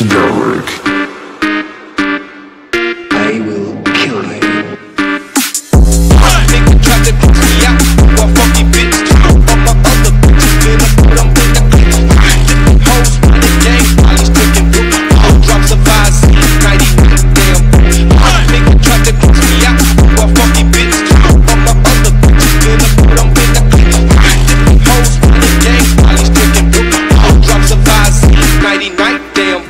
Derek. I will kill you. Nigga try to put me out, you a funky bitch. All my other bitches feel like what I'm with the bitch. Different hoes, the game, I just took it through. All drops of eyes, 90, damn. Nigga try to put me out, you a funky bitch. All my other bitches feel like what I'm with the bitch. Different hoes, the game, I just took it through. All drops of eyes, 99, damn.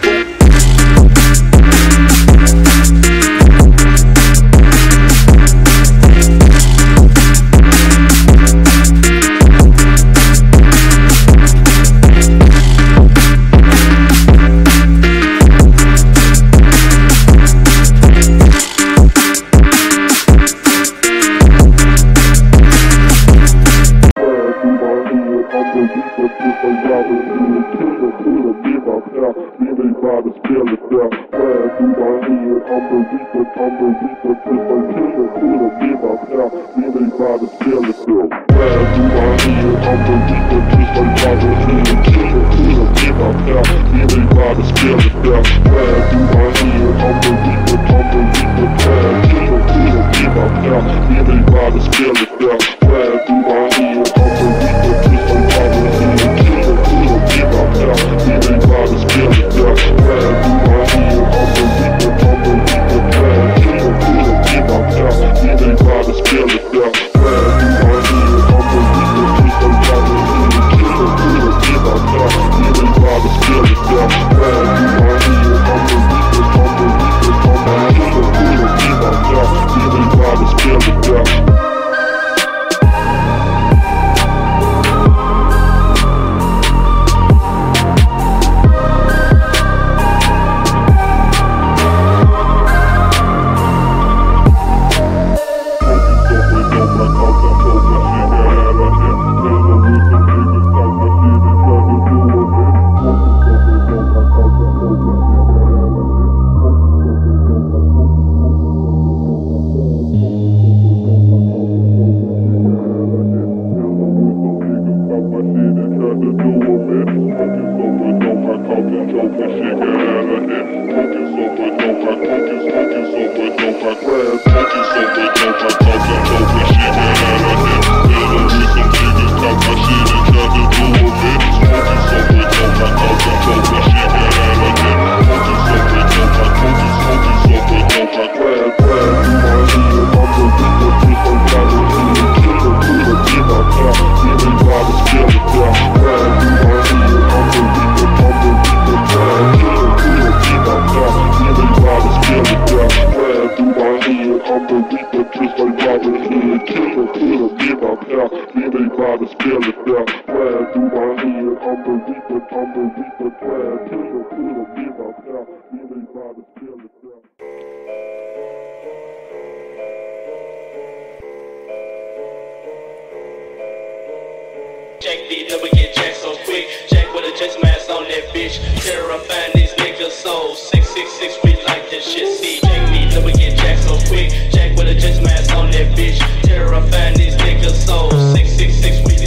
Jack D, never get jacked so quick. Jack with a Jack's mask on that bitch. Terrifying these niggas so 666, we like this shit. See, Jack D, never get jacked so quick. Jack with a Jack's mask on that bitch. Terrifying these niggas so 666, we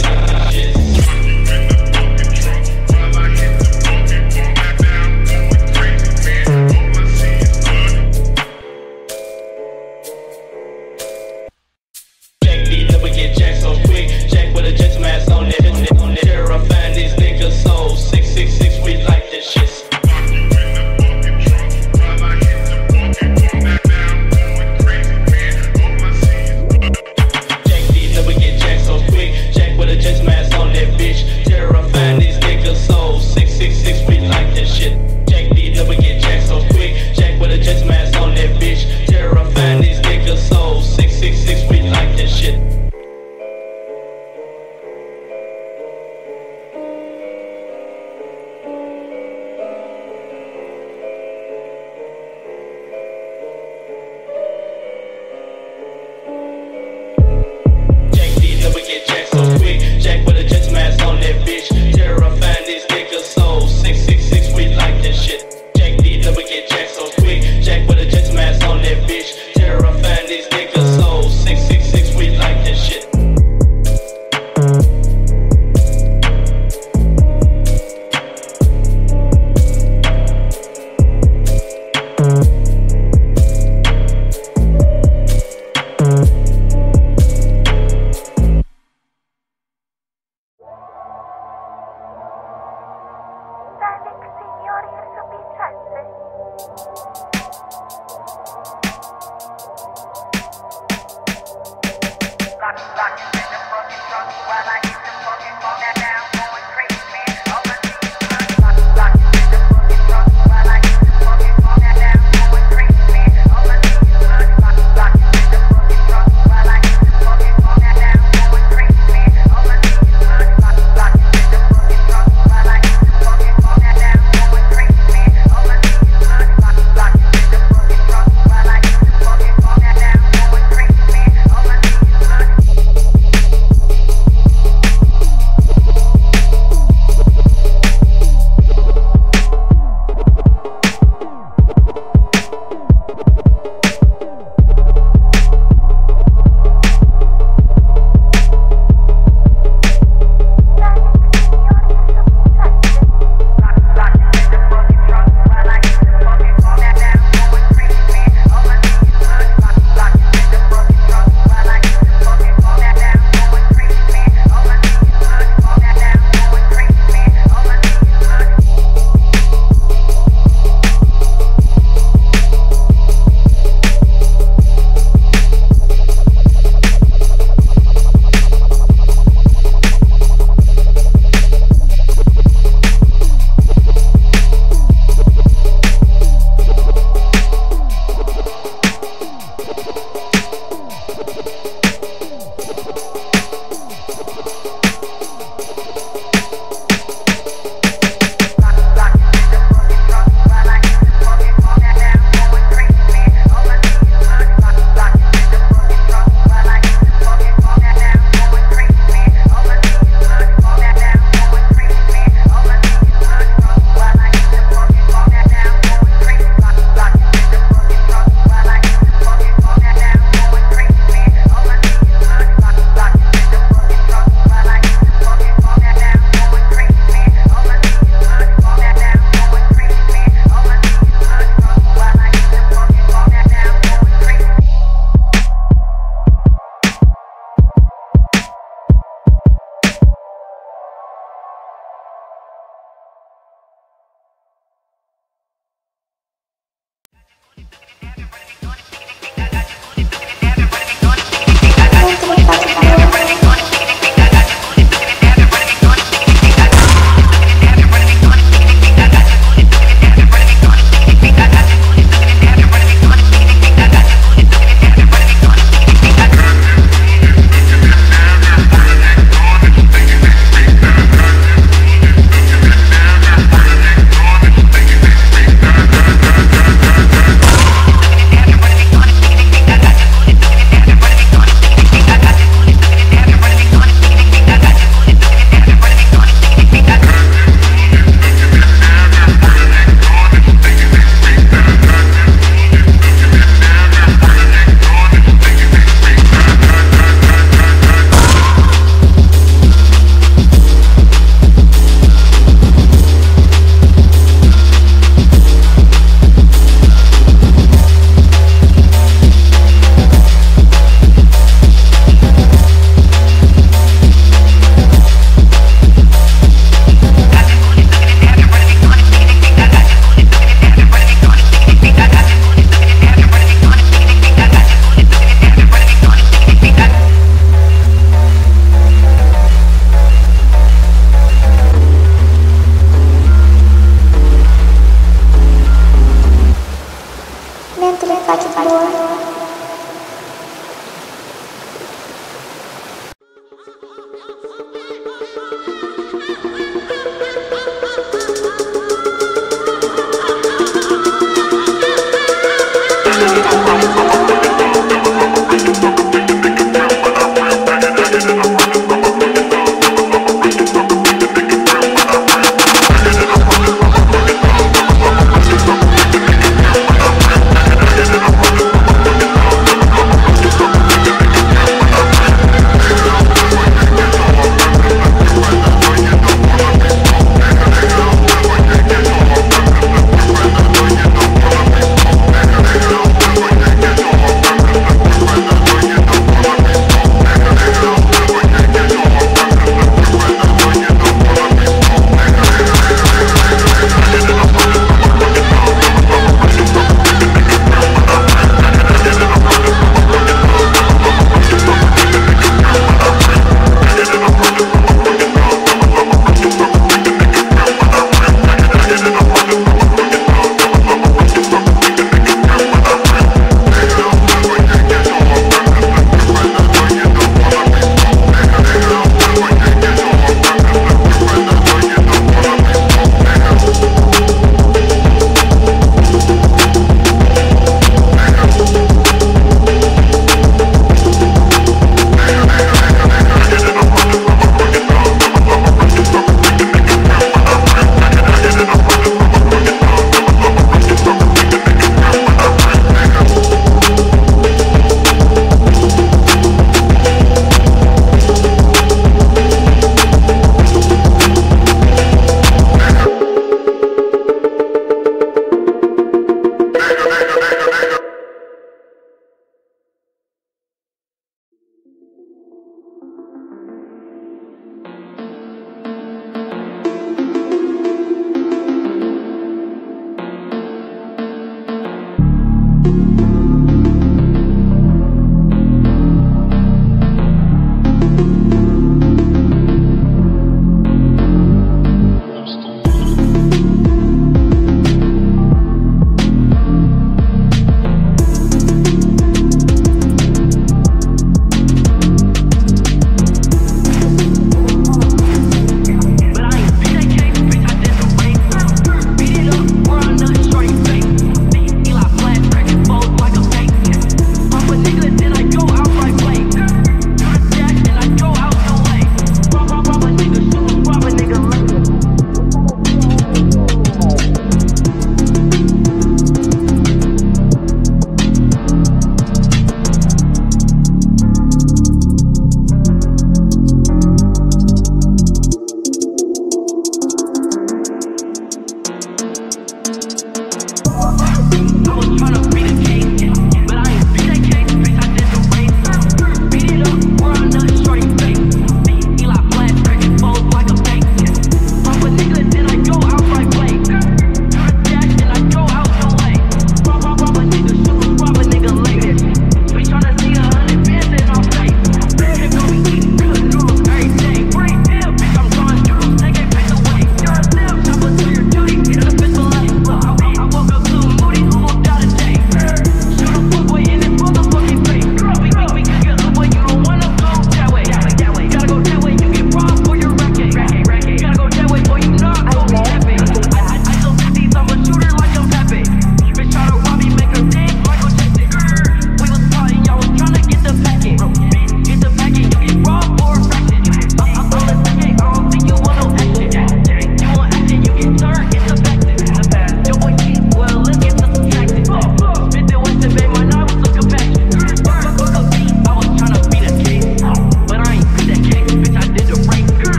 like this shit. Jack D, never get jacked so quick.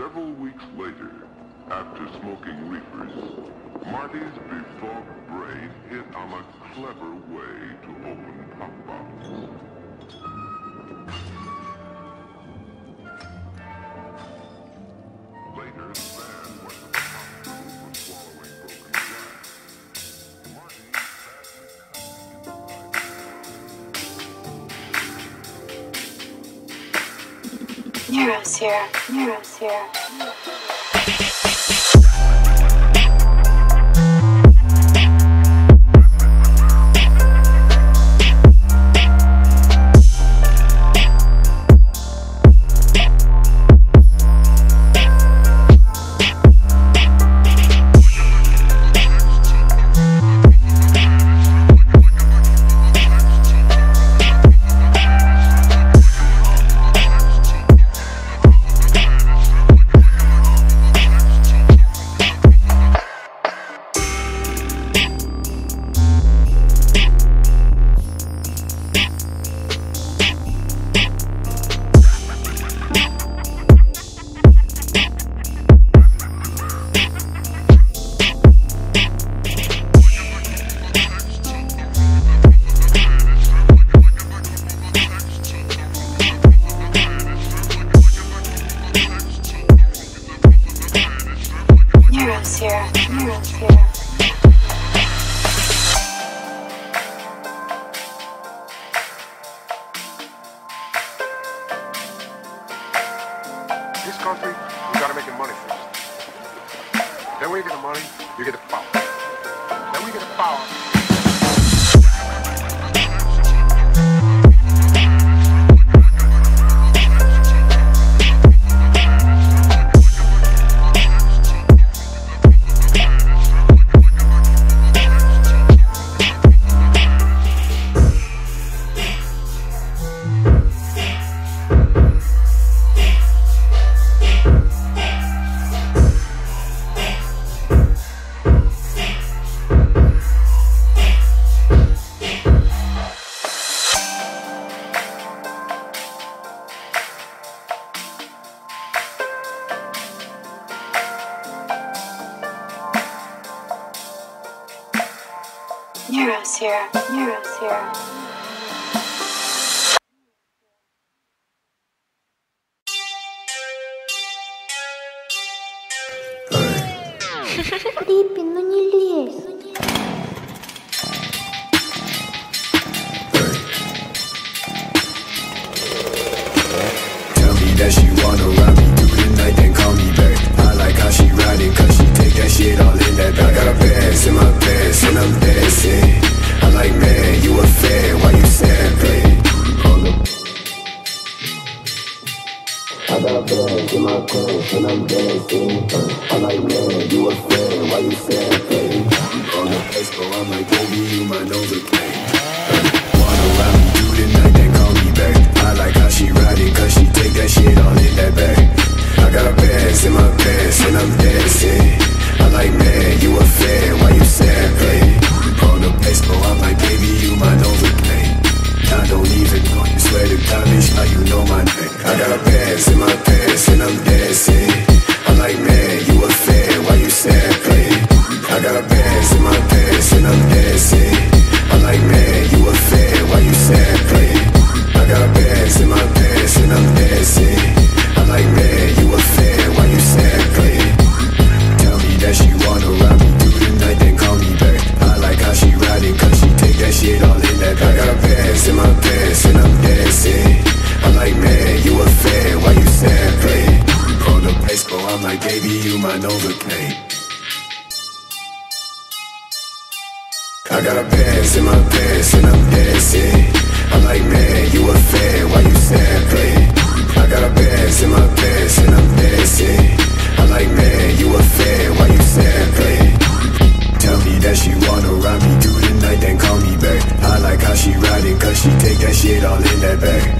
Several weeks later, after smoking reefers, Marty's befogged brain hit on a clever way to open pop bottles. Later, Van went to the hospital for swallowing broken glass. Marty badly cut into Nero's here. Nero's here. In this country, you gotta make the money first. Then when you get the money, you get the power. Then when you get the power... Nero's here. Nero's here. Creepy, no не лезь. Tell me that she wanna ride me through the night, then call me back. I like how she riding, cause she take that shit all in that back. I got a pass in my pants and I'm dancing. In my pants and I'm dancing. I'm like, man, you a fan, why you sad, baby? On the expo, I'm like, baby, you my nose again. Wanna ride me through the night, then call me back. I like how she ride it, cause she take that shit all in that back. I got a bass in my pants and I'm dancing. I'm like, man, you a fan, why you sad, baby? On the expo, I'm like, baby, you my nose again. I don't even know, you swear to God, bitch, how you know my name? I got a bass in my pants and I'm dancing. I'm like, man, you a fan, why you sad, babe? I got a bass in my pants and I'm dancing. I'm like, man, you a fan, why you sad, babe? I got a bass in my pants and I'm dancing. I'm like, man, you a fan, why you sad, babe? Tell me that she wanna ride me through the night, then call me back. I like how she riding, cause she take that shit all in that back. I got a bass in my pants and I'm dancing. I'm like, man, you a fan, why you sad, babe? On the expo, I'm like, baby, you my Novocaine. I got a bass in my pants and I'm dancing. I'm like, man, you a fan, why you sad, babe? I got a bass in my pants and I'm dancing. I'm like, man, you a fan, why you sad, babe? Tell me that she wanna ride me through the night, then call me back. I like how she riding, cause she take that shit all in that bag.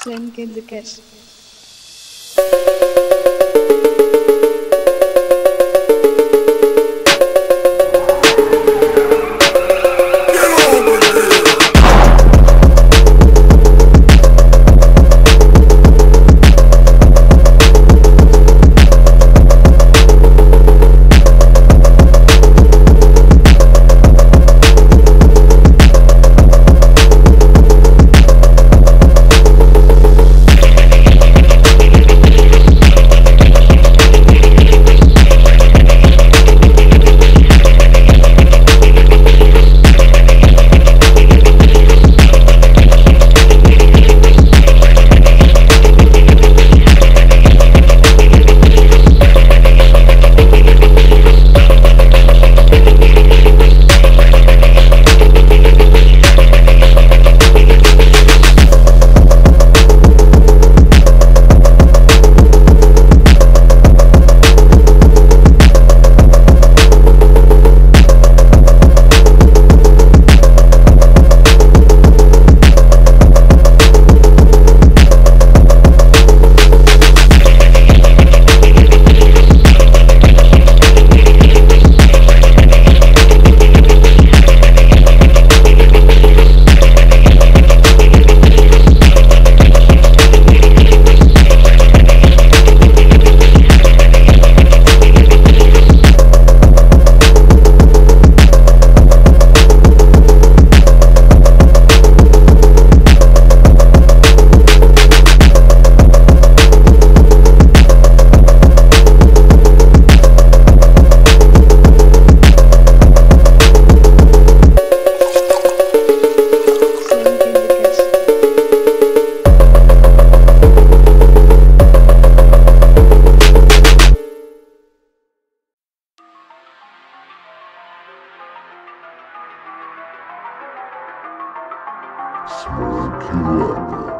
स्वयं के जिक्र। Smoke you up.